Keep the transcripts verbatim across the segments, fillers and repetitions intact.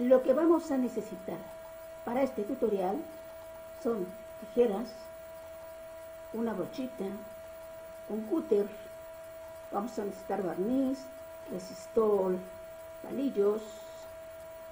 Lo que vamos a necesitar para este tutorial son tijeras, una brochita, un cúter, vamos a necesitar barniz, resistol, palillos,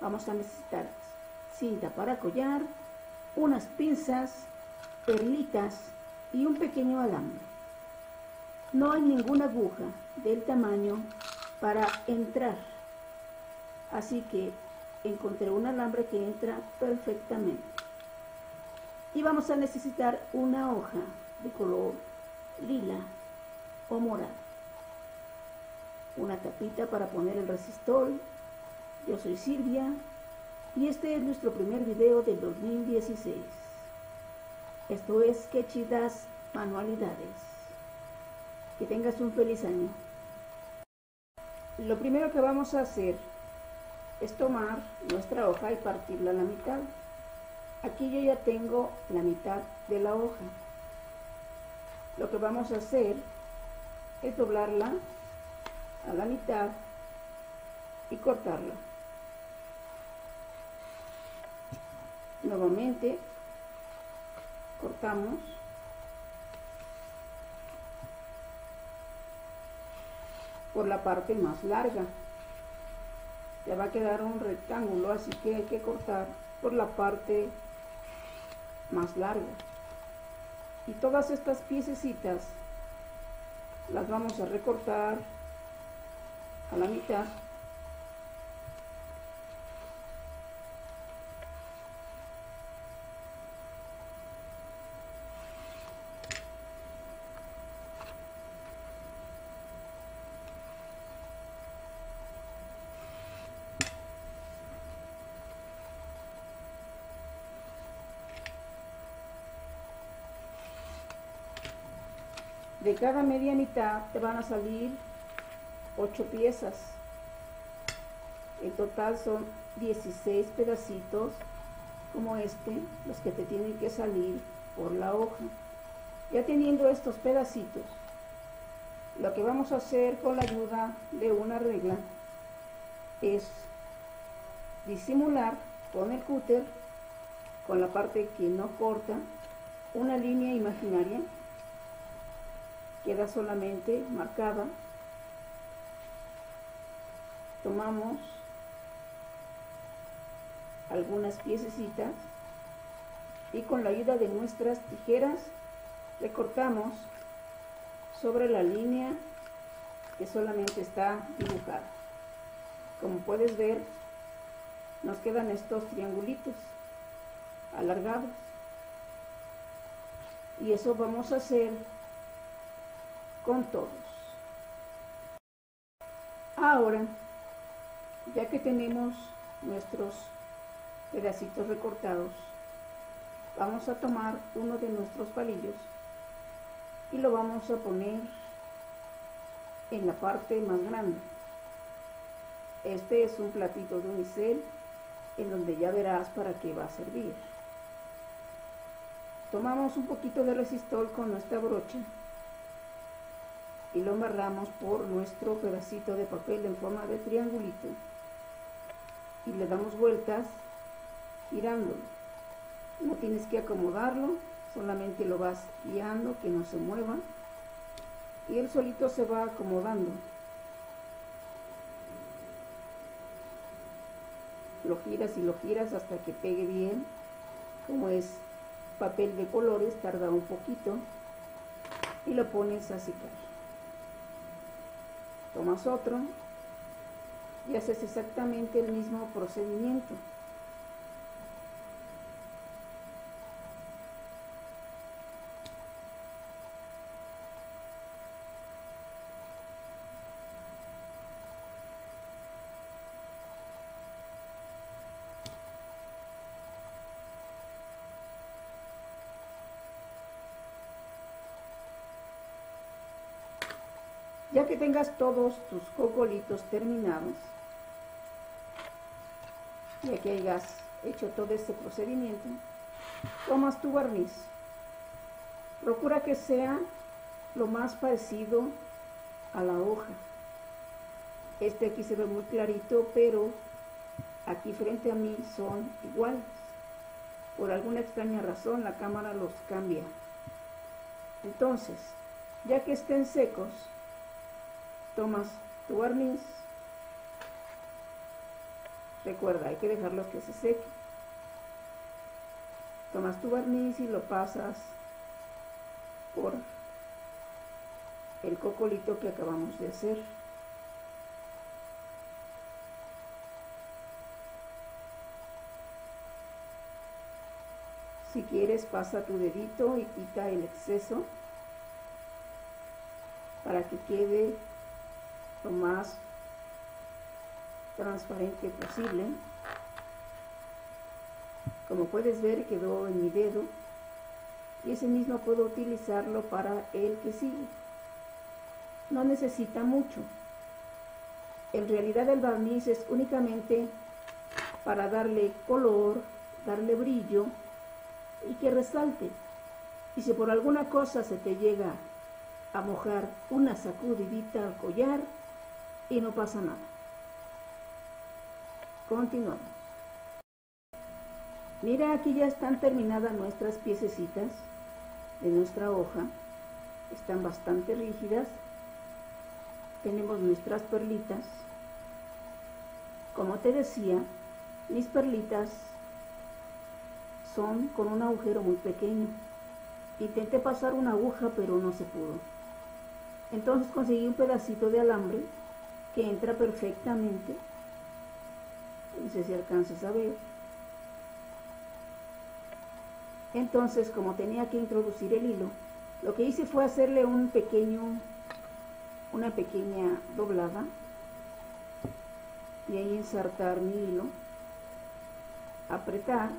vamos a necesitar cinta para collar, unas pinzas, perlitas y un pequeño alambre. No hay ninguna aguja del tamaño para entrar, así que encontré un alambre que entra perfectamente. Y vamos a necesitar una hoja de color lila o morado, una tapita para poner el resistol. Yo soy Silvia y este es nuestro primer video del dos mil dieciséis. Esto es Qué Chidas Manualidades. Que tengas un feliz año. Lo primero que vamos a hacer es tomar nuestra hoja y partirla a la mitad. Aquí yo ya tengo la mitad de la hoja. Lo que vamos a hacer es doblarla a la mitad y cortarla. Nuevamente cortamos por la parte más larga. Ya va a quedar un rectángulo, así que hay que cortar por la parte más larga. Y todas estas piececitas las vamos a recortar a la mitad. De cada media mitad te van a salir ocho piezas. En total son dieciséis pedacitos como este, los que te tienen que salir por la hoja. Ya teniendo estos pedacitos, lo que vamos a hacer con la ayuda de una regla es disimular con el cúter, con la parte que no corta, una línea imaginaria. Queda solamente marcada. Tomamos algunas piececitas y con la ayuda de nuestras tijeras recortamos sobre la línea que solamente está dibujada. Como puedes ver, nos quedan estos triangulitos alargados, y eso vamos a hacer con todos. Ahora, ya que tenemos nuestros pedacitos recortados, vamos a tomar uno de nuestros palillos y lo vamos a poner en la parte más grande. Este es un platito de unicel en donde ya verás para qué va a servir. Tomamos un poquito de resistol con nuestra brocha y lo amarramos por nuestro pedacito de papel en forma de triangulito y le damos vueltas girándolo. No tienes que acomodarlo, solamente lo vas guiando, que no se mueva, y él solito se va acomodando. Lo giras y lo giras hasta que pegue bien. Como es papel de colores, tarda un poquito, y lo pones a secar. Tomas otro y haces exactamente el mismo procedimiento. Ya que tengas todos tus cocolitos terminados, ya que hayas hecho todo este procedimiento, tomas tu barniz. Procura que sea lo más parecido a la hoja. Este aquí se ve muy clarito, pero aquí frente a mí son iguales. Por alguna extraña razón la cámara los cambia. Entonces, ya que estén secos, tomas tu barniz. Recuerda, hay que dejarlos que se sequen. Tomas tu barniz y lo pasas por el cocolito que acabamos de hacer. Si quieres, pasa tu dedito y quita el exceso para que quede lo más transparente posible. Como puedes ver, quedó en mi dedo y ese mismo puedo utilizarlo para el que sigue. No necesita mucho. En realidad el barniz es únicamente para darle color, darle brillo y que resalte. Y si por alguna cosa se te llega a mojar, una sacudidita al collar y no pasa nada. Continuamos. Mira, aquí ya están terminadas nuestras piececitas de nuestra hoja. Están bastante rígidas. Tenemos nuestras perlitas. Como te decía, mis perlitas son con un agujero muy pequeño. Intenté pasar una aguja, pero no se pudo. Entonces conseguí un pedacito de alambre que entra perfectamente. No sé si alcanzas a ver. Entonces, como tenía que introducir el hilo, lo que hice fue hacerle un pequeño, una pequeña doblada y ahí ensartar mi hilo, apretar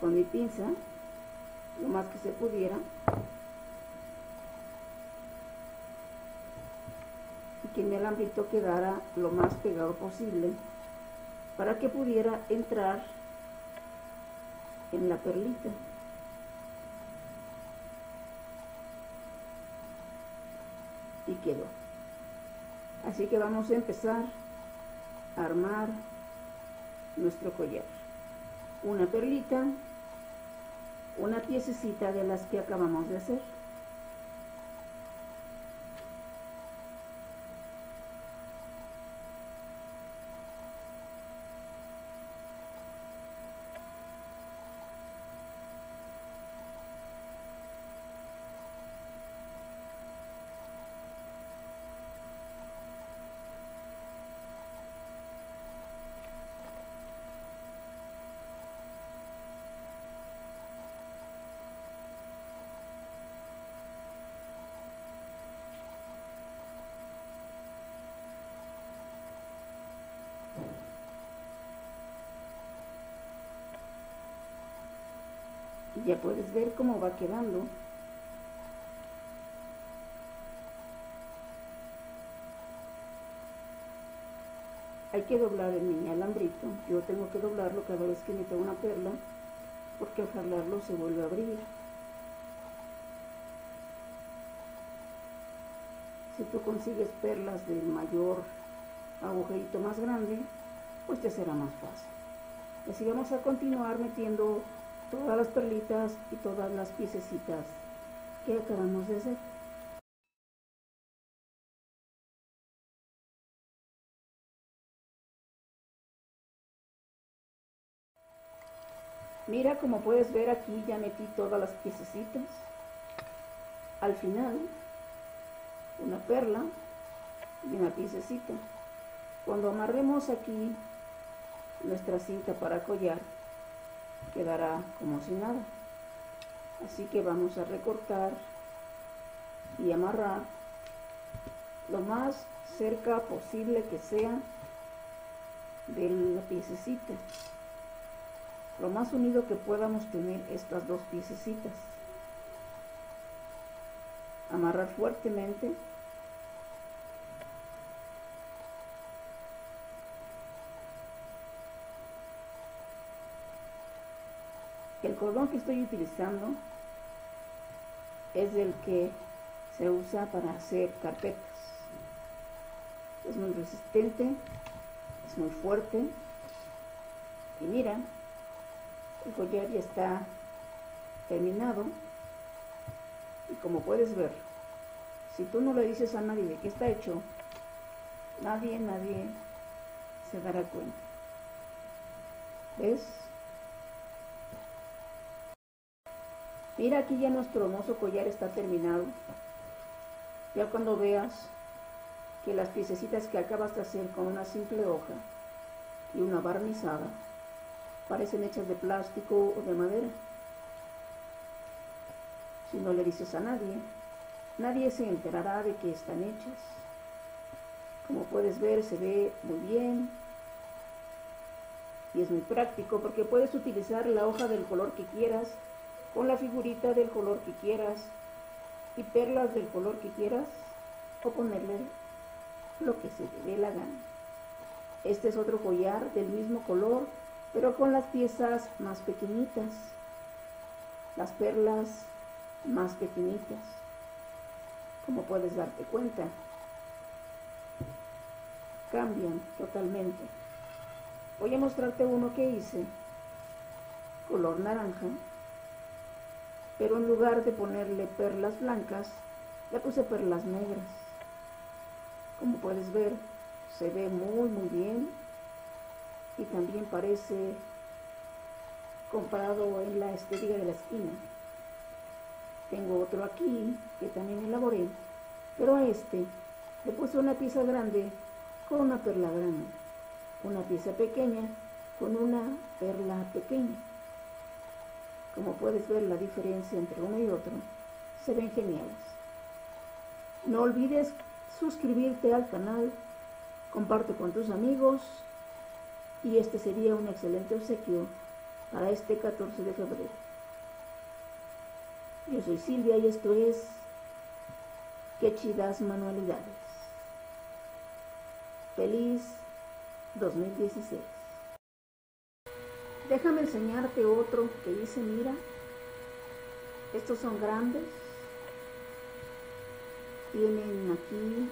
con mi pinza lo más que se pudiera y que mi alambrito quedara lo más pegado posible para que pudiera entrar en la perlita. Y quedó. Así que vamos a empezar a armar nuestro collar. Una perlita, una piececita de las que acabamos de hacer. Ya puedes ver cómo va quedando. Hay que doblar el alambrito. Yo tengo que doblarlo cada vez que meto una perla, porque al jalarlo se vuelve a abrir. Si tú consigues perlas del mayor agujerito más grande, pues te será más fácil. Así vamos a continuar metiendo todas las perlitas y todas las piececitas que acabamos de hacer. Mira, como puedes ver, aquí ya metí todas las piececitas. Al final, una perla y una piececita. Cuando amarremos aquí nuestra cinta para collar, quedará como si nada. Así que vamos a recortar y amarrar lo más cerca posible que sea de la piececita, lo más unido que podamos tener estas dos piececitas. Amarrar fuertemente. El cordón que estoy utilizando es el que se usa para hacer carpetas. Es muy resistente, es muy fuerte. Y mira, el collar ya está terminado. Y como puedes ver, si tú no le dices a nadie de qué está hecho, nadie, nadie se dará cuenta. ¿Ves? Mira, aquí ya nuestro hermoso collar está terminado. Ya cuando veas que las piececitas que acabas de hacer con una simple hoja y una barnizada parecen hechas de plástico o de madera. Si no le dices a nadie, nadie se enterará de que están hechas. Como puedes ver, se ve muy bien y es muy práctico porque puedes utilizar la hoja del color que quieras, con la figurita del color que quieras y perlas del color que quieras, o ponerle lo que se te dé la gana. Este es otro collar del mismo color, pero con las piezas más pequeñitas, las perlas más pequeñitas, como puedes darte cuenta, cambian totalmente. Voy a mostrarte uno que hice, color naranja, pero en lugar de ponerle perlas blancas, le puse perlas negras. Como puedes ver, se ve muy muy bien y también parece comprado en la estética de la esquina. Tengo otro aquí que también elaboré, pero a este le puse una pieza grande con una perla grande, una pieza pequeña con una perla pequeña. Como puedes ver, la diferencia entre uno y otro se ven geniales. No olvides suscribirte al canal, comparte con tus amigos y este sería un excelente obsequio para este catorce de febrero. Yo soy Silvia y esto es Qué Chidas Manualidades. Feliz dos mil dieciséis. Déjame enseñarte otro que hice, mira. Estos son grandes. Tienen aquí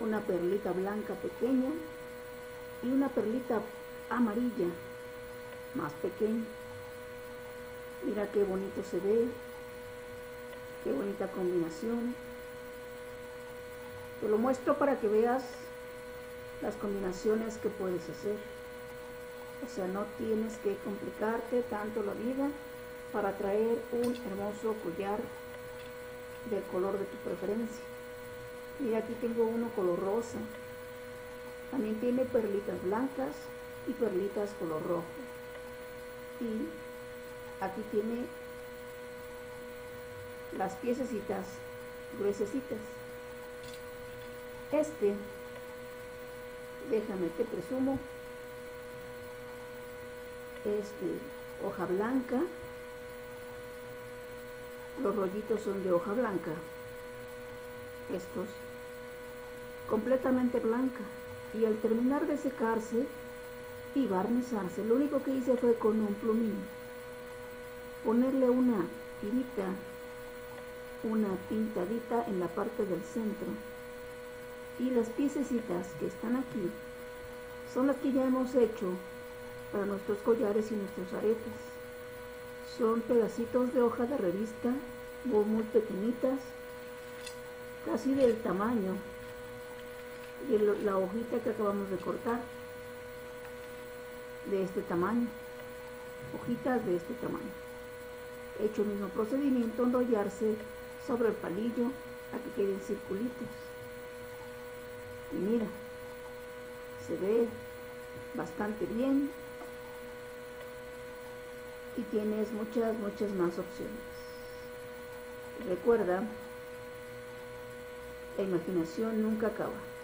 una perlita blanca pequeña y una perlita amarilla más pequeña. Mira qué bonito se ve, qué bonita combinación. Te lo muestro para que veas las combinaciones que puedes hacer. O sea, no tienes que complicarte tanto la vida para traer un hermoso collar del color de tu preferencia. Mira, aquí tengo uno color rosa. También tiene perlitas blancas y perlitas color rojo. Y aquí tiene las piececitas gruesecitas. Este, déjame te presumo, Este, hoja blanca, los rollitos son de hoja blanca, estos, completamente blanca, y al terminar de secarse y barnizarse, lo único que hice fue con un plumín, ponerle una tirita, una pintadita en la parte del centro, y las piececitas que están aquí, son las que ya hemos hecho para nuestros collares y nuestros aretes. Son pedacitos de hoja de revista muy pequeñitas, casi del tamaño de la hojita que acabamos de cortar, de este tamaño, hojitas de este tamaño. He hecho el mismo procedimiento, enrollarse sobre el palillo a que queden circulitos. Y mira, se ve bastante bien. Y tienes muchas, muchas más opciones. Recuerda, la imaginación nunca acaba.